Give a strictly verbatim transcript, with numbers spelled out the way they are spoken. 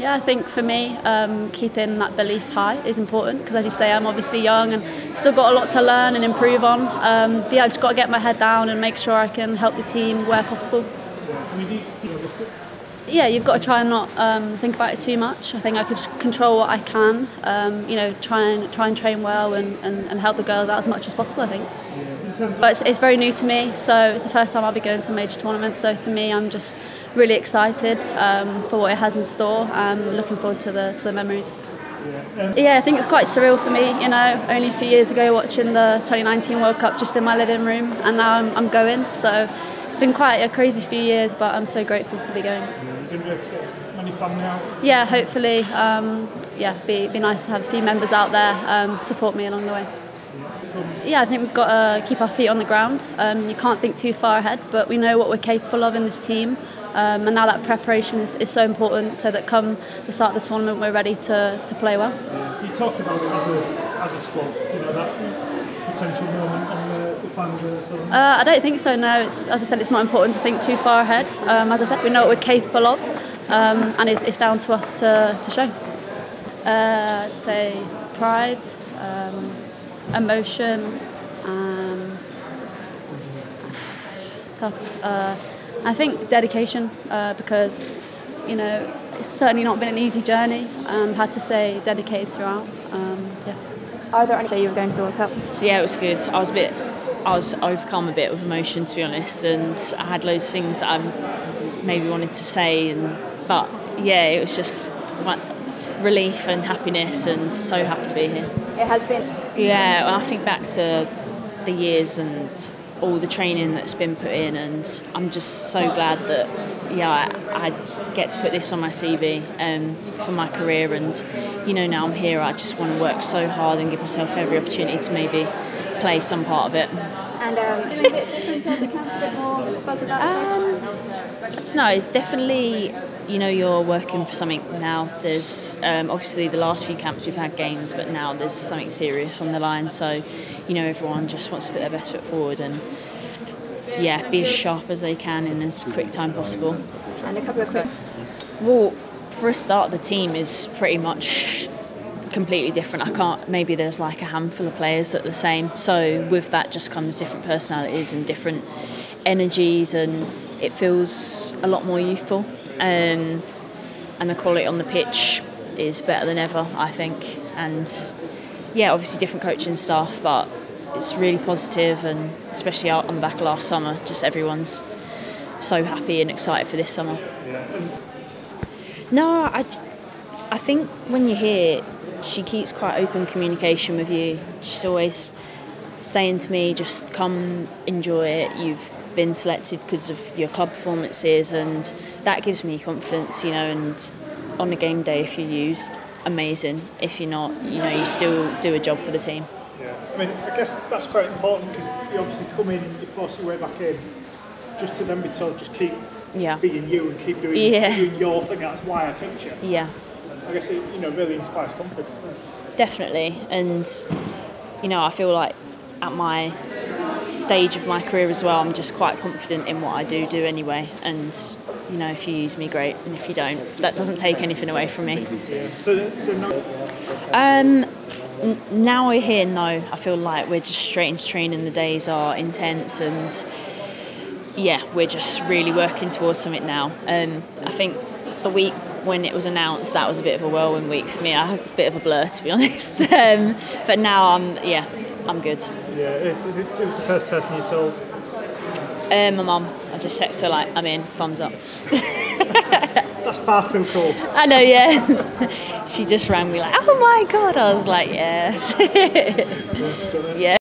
Yeah, I think for me, um, keeping that belief high is important because, as you say, I'm obviously young and still got a lot to learn and improve on. Um, but yeah, I've just got to get my head down and make sure I can help the team where possible. Yeah, you've got to try and not um, think about it too much. I think I could just control what I can. Um, you know, try and try and train well and, and, and help the girls out as much as possible, I think. But it's, it's very new to me, so it's the first time I'll be going to a major tournament. So for me, I'm just really excited um, for what it has in store. I'm looking forward to the to the memories. Yeah, I think it's quite surreal for me. You know, only a few years ago, watching the twenty nineteen World Cup just in my living room, and now I'm, I'm going. So it's been quite a crazy few years, but I'm so grateful to be going. Going to be able to get many family out? Yeah, hopefully. Um, yeah, be be nice to have a few members out there um, support me along the way. Yeah, I think we've got to keep our feet on the ground. Um, you can't think too far ahead, but we know what we're capable of in this team. Um, and now that preparation is, is so important, so that come the start of the tournament, we're ready to, to play well. Yeah. You talk about it as a, as a squad, you know, that potential moment on the, the final tournament? Uh, I don't think so, no. It's, as I said, it's not important to think too far ahead. Um, as I said, we know what we're capable of, um, and it's, it's down to us to, to show. Uh, I'd say pride, um, emotion, um, tough. Uh, I think dedication, uh, because, you know, it's certainly not been an easy journey. Um, had to say dedicated throughout. Um, yeah. Are there any? So you were going to the World Cup? Yeah, it was good. I was a bit, I was overcome a bit with emotion, to be honest, and I had loads of things that I maybe wanted to say, and but yeah, it was just like relief and happiness, and so happy to be here. It has been. Yeah, well, I think back to the years and all the training that's been put in, and I'm just so glad that yeah I, I get to put this on my C V um, for my career, and you know, now I'm here, I just want to work so hard and give myself every opportunity to maybe play some part of it. And um, feeling a bit different to other camps, a bit more buzz about this? I don't know, it's definitely, you know, you're working for something now. There's um, obviously the last few camps we've had games, but now there's something serious on the line. So, you know, everyone just wants to put their best foot forward and, yeah, be as sharp as they can in as quick time possible. And a couple of quick. Well, for a start, the team is pretty much completely different. I can't, maybe there's like a handful of players that are the same. So with that just comes different personalities and different energies, and it feels a lot more youthful. Um, and the quality on the pitch is better than ever, I think. And yeah, obviously different coaching staff, but it's really positive, and especially out on the back of last summer, just everyone's so happy and excited for this summer. No, I, I think when you're here, she keeps quite open communication with you. She's always saying to me, just come, enjoy it, you've been selected because of your club performances, and that gives me confidence, you know. And on a game day, if you're used, amazing. If you're not, you know, you still do a job for the team. Yeah, I mean, I guess that's quite important, because you obviously come in and you force your way back in, just to then be told just keep yeah. being you and keep doing, yeah. doing your thing. That's why I picked you. Yeah, I guess it, you know, really inspires confidence, doesn't it? Definitely, and you know, I feel like at my stage of my career as well, I'm just quite confident in what I do do anyway, and you know, if you use me, great, and if you don't, that doesn't take anything away from me. So, so now, um, now we're here, no, I feel like we're just straight into training, the days are intense, and yeah, we're just really working towards something now. Um, I think the week when it was announced, that was a bit of a whirlwind week for me. I had a bit of a blur, to be honest, um, but now I'm, yeah, I'm good. Yeah, who, who was the first person you told? Uh, my mum. I just text her like, I'm in, thumbs up. That's far too cool. I know, yeah. She just rang me like, oh my God. I was like, yeah. Yeah.